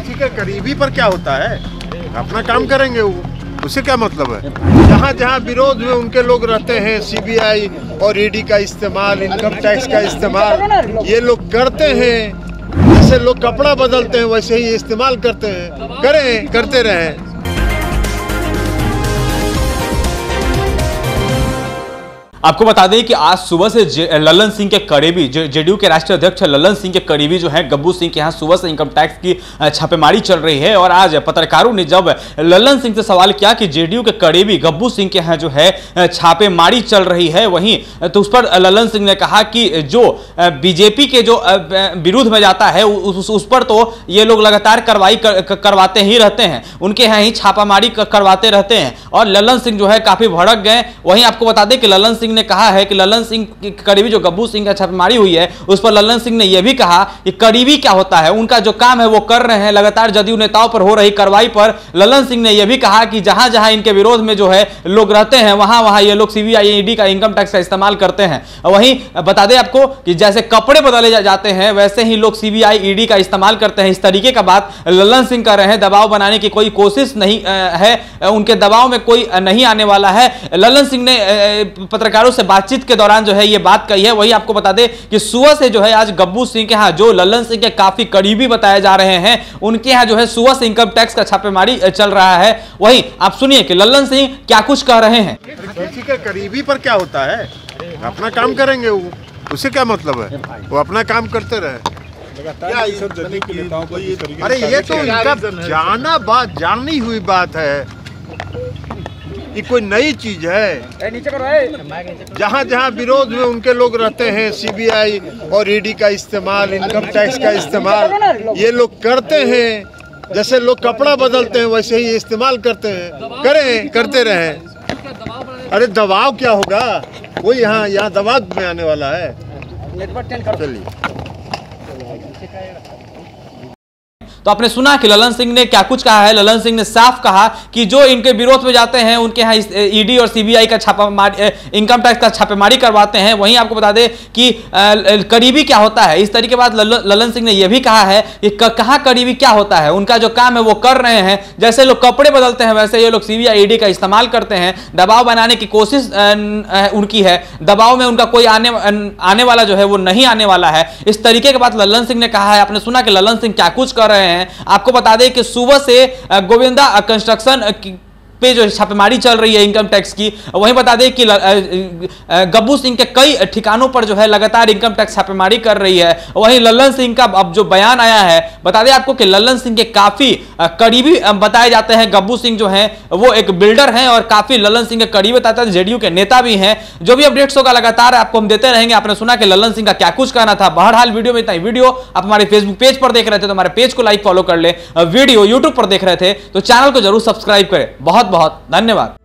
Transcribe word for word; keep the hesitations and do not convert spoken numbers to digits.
किसी के करीबी पर क्या होता है, अपना काम करेंगे वो, उसे क्या मतलब है। जहाँ जहाँ विरोध में उनके लोग रहते हैं, सीबीआई और ईडी का इस्तेमाल, इनकम टैक्स का इस्तेमाल ये लोग करते हैं। जैसे लोग कपड़ा बदलते हैं वैसे ही इस्तेमाल करते हैं, करें करते रहें। आपको बता दें कि आज सुबह से ललन सिंह के करीबी, जेडीयू के राष्ट्रीय अध्यक्ष ललन सिंह के करीबी जो है गब्बू सिंह के यहाँ सुबह से इनकम टैक्स की छापेमारी चल रही है। और आज पत्रकारों ने जब ललन सिंह से सवाल किया कि जेडीयू के करीबी गब्बू सिंह के यहाँ जो है छापेमारी चल रही है, वहीं तो उस पर ललन सिंह ने कहा कि जो बीजेपी के जो विरोध में जाता है उस, उस पर तो ये लोग लगातार कार्रवाई कर, करवाते ही रहते हैं, उनके यहाँ ही छापामारी करवाते रहते हैं। और ललन सिंह जो है काफ़ी भड़क गए। वहीं आपको बता दें कि ललन सिंह ने कहा है कि ललन सिंह के करीबी जो गब्बू सिंह का छापेमारी हुई है उस पर ललन सिंह ने यह भी कहा कि करीबी क्या होता है, उनका जो काम है वो कर रहे हैं। लगातार जदयू नेताओं पर हो रही कार्रवाई पर ललन सिंह ने यह भी कहा कि जहां जहां इनके विरोध में जो है लोग रहते हैं वहां वहां ये लोग सीबीआई ईडी का इनकम टैक्स का इस्तेमाल करते हैं। वहीं बता दें आपको कि जैसे कपड़े बदले जाते हैं वैसे ही लोग सीबीआई ईडी का इस्तेमाल करते हैं, इस तरीके का बात ललन सिंह कर रहे हैं। दबाव बनाने की कोई कोशिश नहीं है, उनके दबाव में कोई नहीं आने वाला है। ललन सिंह ने पत्रकार से बातचीत के दौरान जो है ये बात कही है। वही आपको बता दें कि सुबह से जो है आज गब्बू सिंह के यहाँ जो ललन सिंह के काफी करीबी बताए जा रहे हैं उनके यहाँ जो है सुबह से इनकम टैक्स का छापेमारी चल रहा है। वहीं आप सुनिए कि ललन सिंह क्या कुछ कह रहे हैं। किसी के करीबी पर क्या होता है, अपना काम करेंगे वो, उसे क्या मतलब है, वो अपना काम करते रहे। अरे ये तो जाना बात जानी हुई बात है, ये कोई नई चीज है। जहाँ जहाँ विरोध में उनके लोग रहते हैं, सीबीआई और ईडी का इस्तेमाल, इनकम टैक्स का इस्तेमाल ये लोग करते हैं। जैसे लोग कपड़ा बदलते हैं वैसे ही इस्तेमाल करते हैं, करें करते रहें। अरे दबाव क्या होगा, वो यहाँ यहाँ दबाव में आने वाला है। चलिए तो आपने सुना कि ललन सिंह ने क्या कुछ कहा है। ललन सिंह ने साफ कहा कि जो इनके विरोध में जाते हैं उनके यहाँ ईडी और सीबीआई का छापामारी, इनकम टैक्स का छापेमारी करवाते हैं। वहीं आपको बता दें कि करीबी क्या होता है, इस तरीके के बाद ललन सिंह ने यह भी कहा है कि कहाँ करीबी क्या होता है, उनका जो काम है वो कर रहे हैं। जैसे लोग कपड़े बदलते हैं वैसे ये लोग सीबीआई ईडी का इस्तेमाल करते हैं। दबाव बनाने की कोशिश उनकी है, दबाव में उनका कोई आने आने वाला जो है वो नहीं आने वाला है। इस तरीके के बाद ललन सिंह ने कहा है। आपने सुना कि ललन सिंह क्या कुछ कर रहे हैं। आपको बता दें कि सुबह से गोविंदा कंस्ट्रक्शन पे जो छापेमारी चल रही है इनकम टैक्स की। वहीं बता दें कि गब्बू सिंह के कई ठिकानों पर जो है लगातार इनकम टैक्स छापेमारी कर रही है। वहीं ललन सिंह का अब जो बयान आया है, बता दें आपको कि ललन सिंह के काफी करीबी बताए जाते हैं। गब्बू सिंह जो हैं वो एक बिल्डर हैं और काफी ललन सिंह के करीबी बताते हैं, जेडीयू के नेता भी हैं। जो भी अपडेट्स होगा लगातार आपको हम देते रहेंगे। आपने सुना कि ललन सिंह का क्या कुछ कहना था। बहरहाल वीडियो में इतना ही। वीडियो आप हमारे फेसबुक पेज पर देख रहे थे तो हमारे पेज को लाइक फॉलो कर ले, वीडियो यूट्यूब पर देख रहे थे तो चैनल को जरूर सब्सक्राइब करें। बहुत बहुत धन्यवाद।